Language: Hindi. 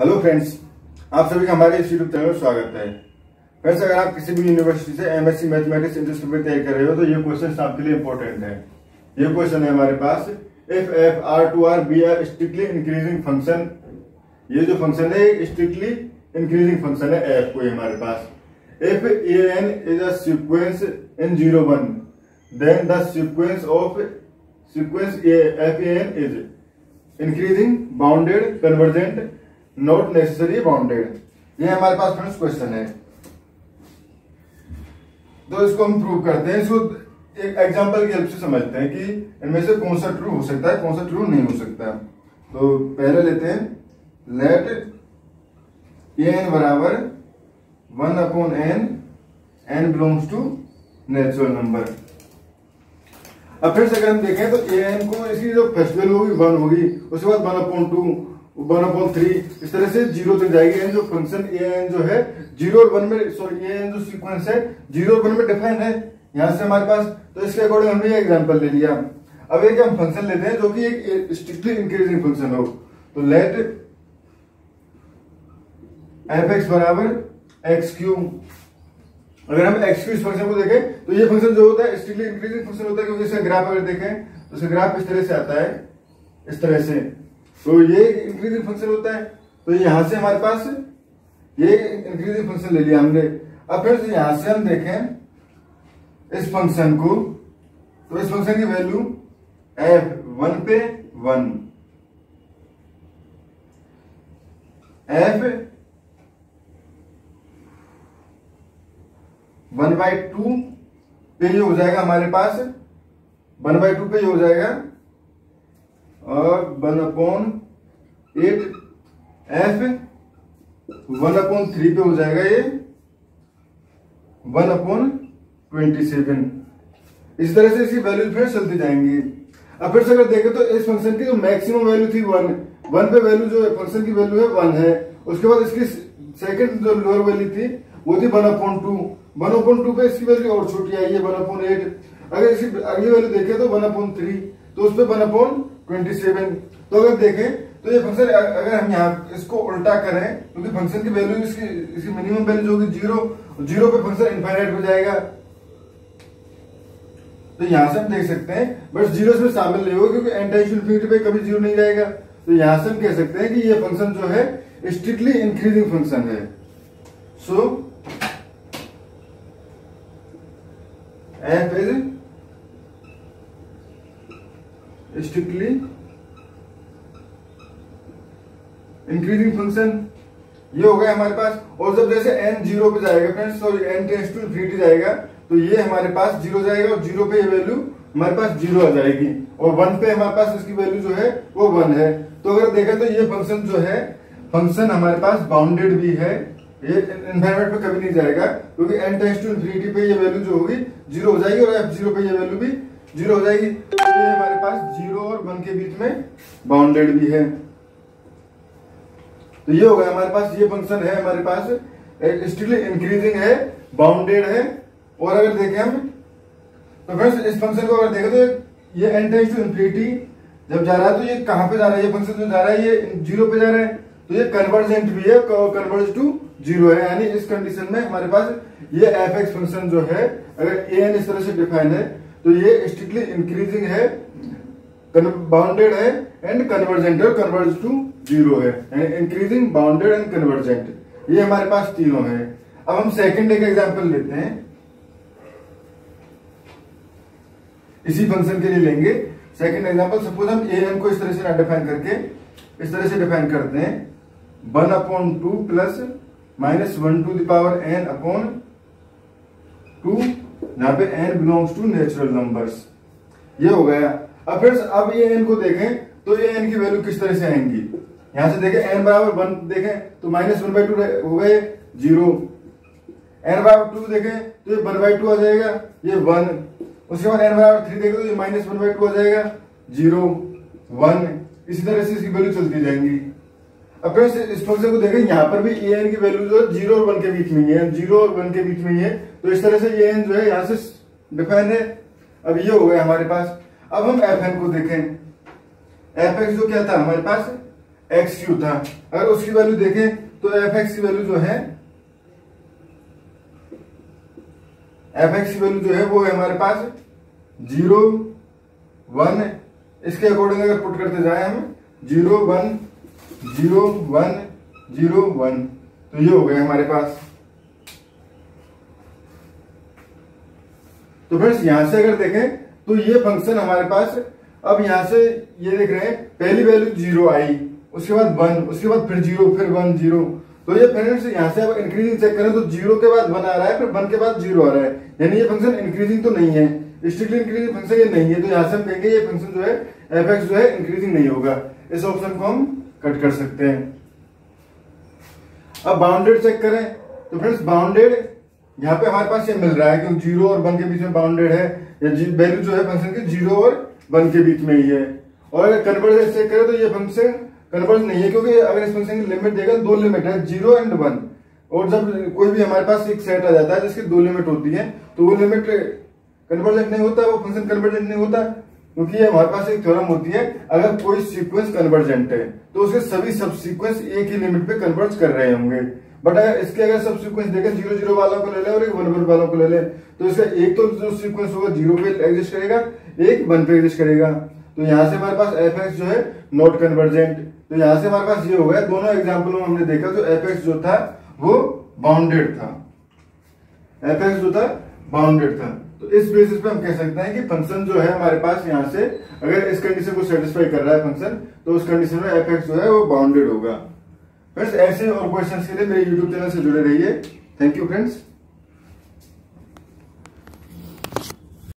हेलो फ्रेंड्स, आप सभी का हमारे इस यूट्यूब चैनल में स्वागत है। फ्रेंड्स, अगर आप किसी भी यूनिवर्सिटी से एमएससी मैथमेटिक्स इंडस्ट्री में तैयारी कर रहे हो तो ये क्वेश्चन आपके लिए इम्पोर्टेंट है। ये क्वेश्चन है हमारे पास, F F R to R B R strictly increasing function. ये जो फंक्शन है स्ट्रिक्टली इंक्रीजिंग फंक्शन है। एफ कोई हमारे पास F A N is a sequence in 0 1 then the sequence of sequence F A N is increasing bounded convergent not necessary bounded. ये हमारे पास फ्रेंड्स क्वेश्चन है, तो इसको हम प्रूव करते हैं। इसको एक एग्जांपल की हेल्प से समझते हैं कि इनमें से कौन सा ट्रू हो सकता है, कौन सा ट्रू नहीं हो सकता। तो पहले लेते हैं, लेट एन बराबर 1/n, N belongs to natural number. अब फ्रेंड्स अगर हम देखें तो एन को इसकी जो फर्स्ट वैल्यू होगी 1 होगी, उसके बाद 1/2, 1/3, इस तरह से 0 तक जाएगी। एन जो फंक्शन एन जो है 0 और 1 में, सॉरी एन जो सीक्वेंस है 0 और 1 में डिफाइन है यहां से हमारे पास। तो इसके अकॉर्डिंग हमने ये एग्जांपल ले लिया। अब एक हम फंक्शन लेते हैं जो कि एक स्ट्रिक्टली इंक्रीजिंग फंक्शन हो। तो लेट एफ बराबर एक्स क्यूब। अगर हम एक्स क्यूब फंक्शन को देखें तो ये फंक्शन जो होता है स्ट्रिक्टली इंक्रीजिंग फंक्शन होता है, क्योंकि इसका ग्राफ अगर देखें तो इसका ग्राफ इस तरह से आता है, इस तरह से। तो ये इंक्रीजिंग फंक्शन होता है। तो यहां से हमारे पास ये इंक्रीजिंग फंक्शन ले लिया हमने। अब फिर से यहां से हम देखें इस फंक्शन को, तो इस फंक्शन की वैल्यू f 1 पे 1, f 1/2 पे ये हो जाएगा हमारे पास, 1/2 पे ये हो जाएगा और 1/8, f 1/3 पे हो जाएगा ये 1/27। इस तरह से इसकी वैल्यू फिर चलती जाएंगी। अब फिर से अगर देखें तो इस फंक्शन की जो मैक्सिमम वैल्यू थी 1 पे वैल्यू जो फंक्शन की वैल्यू है 1 है। उसके बाद इसकी सेकंड जो लोअर वैल्यू थी वो थी 1/2। 1/2 पे इसकी वैल्यू और छोटी आई है 1/8। अगर इसकी अगली वैल्यू देखें तो 1/3, तो उस पे 1/27। तो अगर देखें तो ये फंक्शन अगर हम यहाँ इसको उल्टा करें, क्योंकि फंक्शन की वैल्यू इसकी मिनिमम वैल्यू होगी 0 पे फंक्शन इनफाइनाइट हो जाएगा। तो यहां से हम देख सकते हैं, बट 0 इसमें शामिल नहीं होगा क्योंकि एन टेंड्स टू इन्फिनिटी पे कभी 0 नहीं जाएगा। तो यहां से हम कह सकते हैं कि ये फंक्शन जो है स्ट्रिक्टली इंक्रीजिंग फंक्शन है। सो f is strictly increasing function। ये हो गया हमारे पास। और जब जैसे n 0 पे जाएगा friends, sorry n tends to infinity जाएगा, तो ये हमारे पास 0 जाएगा और 0 पे ये वैल्यू हमारे पास 0 आ जाएगी और 1 पे हमारे पास इसकी वैल्यू जो है वो 1 है। तो अगर देखें तो ये फंक्शन जो है फंक्शन हमारे पास बाउंडेड भी है, ये इनफाइनाइट पे कभी नहीं जाएगा क्योंकि एन टेंड्स टू इन्फिनिटी पे ये वैल्यू जो होगी 0 हो जाएगी और f 0 पे ये वैल्यू भी 0 हो जाएगी। तो ये हमारे पास 0 और 1 के बीच में बाउंडेड भी है। तो ये हो गया हमारे पास, ये फंक्शन है हमारे पास स्ट्रिक्टली इंक्रीजिंग है, बाउंडेड है। और अगर देखें हम तो फ्रेंड्स इस फंक्शन को अगर देखें तो ये एन टेंड्स टू इन्फिनिटी जब जा रहा है तो ये कहाँ पे जा रहा है, ये फंक्शन जो जा रहा है ये 0 पे जा रहा है। तो ये कन्वर्जेंट भी है, कन्वर्ज टू 0 है, यानी इस कंडीशन में हमारे पास ये एफ एक्स फंक्शन जो है अगर एन इस तरह से डिफाइन है तो ये स्ट्रिक्टली इंक्रीजिंग है, बाउंडेड है एंड कन्वर्जेंट और कन्वर्ज टू 0 है, यानी इंक्रीजिंग, बाउंडेड एंड कन्वर्जेंट, ये हमारे पास तीनों है। अब हम सेकंड एक एग्जांपल लेते हैं, इसी फंक्शन के लिए लेंगे सेकंड एग्जांपल। सपोज हम एन को इस तरह से डिफाइन करके इस तरह से डिफाइन करते हैं, 1/2 प्लस -1/n अपॉन 2, यहाँ पे n belongs to natural numbers. ये हो गया। अब फ्रेंड्स अब ये n को देखें तो ये n की वैल्यू किस तरह से आएंगी, यहां से देखें n बराबर 1 देखें तो -1/2 हो गए 0, n बराबर 2 देखें तो ये 1/2 आ जाएगा, ये 1। उसके बाद n बराबर 3 देखें तो ये -1/2 आ जाएगा 0 1। इसी तरह से इसकी वैल्यू चलती जाएंगी। अब फ्रेंड्स इस फंक्शन को देखें, यहाँ पर भी ए एन की वैल्यू जो है 0 और 1 के बीच में ही है, 0 और 1 के बीच में ही है। तो इस तरह से ए एन जो है यहाँ से डिफाइन है। अब ये हो गया हमारे पास। अब हम एफ एन को देखें, एफ एक्स जो क्या था हमारे पास एक्स क्यू था। अगर उसकी वैल्यू देखें तो एफ एक्स की वैल्यू जो है, एफ एक्स की वैल्यू जो है वो है हमारे पास 0 1। इसके अकॉर्डिंग अगर पुट करते जाए हम 0 1 0 1 0 1, तो ये हो गया हमारे पास। तो फ्रेंड्स यहां से अगर देखें तो ये फंक्शन हमारे पास, अब यहां से ये देख रहे हैं पहली वैल्यू 0 आई, उसके बाद 1, उसके बाद फिर 0, फिर 1 0। तो ये फ्रेंड्स यहां से अब इंक्रीजिंग चेक करें तो 0 के बाद 1 आ रहा है, फिर 1 के बाद 0 आ रहा है, यानी ये फंक्शन इंक्रीजिंग तो नहीं है, स्ट्रिक्टली इंक्रीजिंग फंक्शन ये नहीं है। तो यहां से हम कहेंगे ये फंक्शन जो है एफ एक्स जो है इंक्रीजिंग नहीं होगा। इस ऑप्शन को हम कट कर सकते हैं। अब बाउंडेड चेक करें तो फ्रेंड्स बाउंडेड यहाँ पे हमारे पास ये मिल रहा है क्योंकि 0 और 1 के बीच में बाउंडेड है, या वैल्यू जो है फंक्शन की 0 और 1 के बीच में ही है। और अगर कन्वर्जेंस चेक करें तो ये फंक्शन कन्वर्ज नहीं है, क्योंकि अगर इस फंक्शन की लिमिट देखें 2 लिमिट है 0 एंड 1। और जब कोई भी हमारे पास एक सेट आ जाता है जिसकी 2 लिमिट होती है तो वो लिमिट कन्वर्जेंट नहीं होता, वो फंक्शन कन्वर्जेंट नहीं होता, क्योंकि ये हमारे पास एक थ्योरम होती है अगर कोई सीक्वेंस कन्वर्जेंट है तो उसके सभी सब सीक्वेंस एक ही लिमिट पे कन्वर्ज कर रहे होंगे। बट अगर इसके अगर सब सीक्वेंस देखें 0 0 वालों को ले लें और एक 1 1 वालों को ले लें, तो इसका एक तो जो सीक्वेंस होगा 0 पे एग्जिस्ट करेगा, एक 1 पे एग्जिस्ट करेगा। तो यहाँ से हमारे पास एफ एक्स जो है नॉट कन्वर्जेंट। तो यहाँ से हमारे पास ये हो गया, दोनों एग्जाम्पल में हमने देखा जो एफ एक्स जो था वो बाउंडेड था, एफ एक्स जो था बाउंडेड था। तो इस बेसिस पे हम कह सकते हैं कि फंक्शन जो है हमारे पास यहाँ से अगर इस कंडीशन को सेटिस्फाई कर रहा है फंक्शन, तो उस कंडीशन में एफ एक्स जो है वो बाउंडेड होगा। फ्रेंड्स ऐसे और क्वेश्चंस के लिए मेरे YouTube चैनल से जुड़े रहिए। Thank you friends.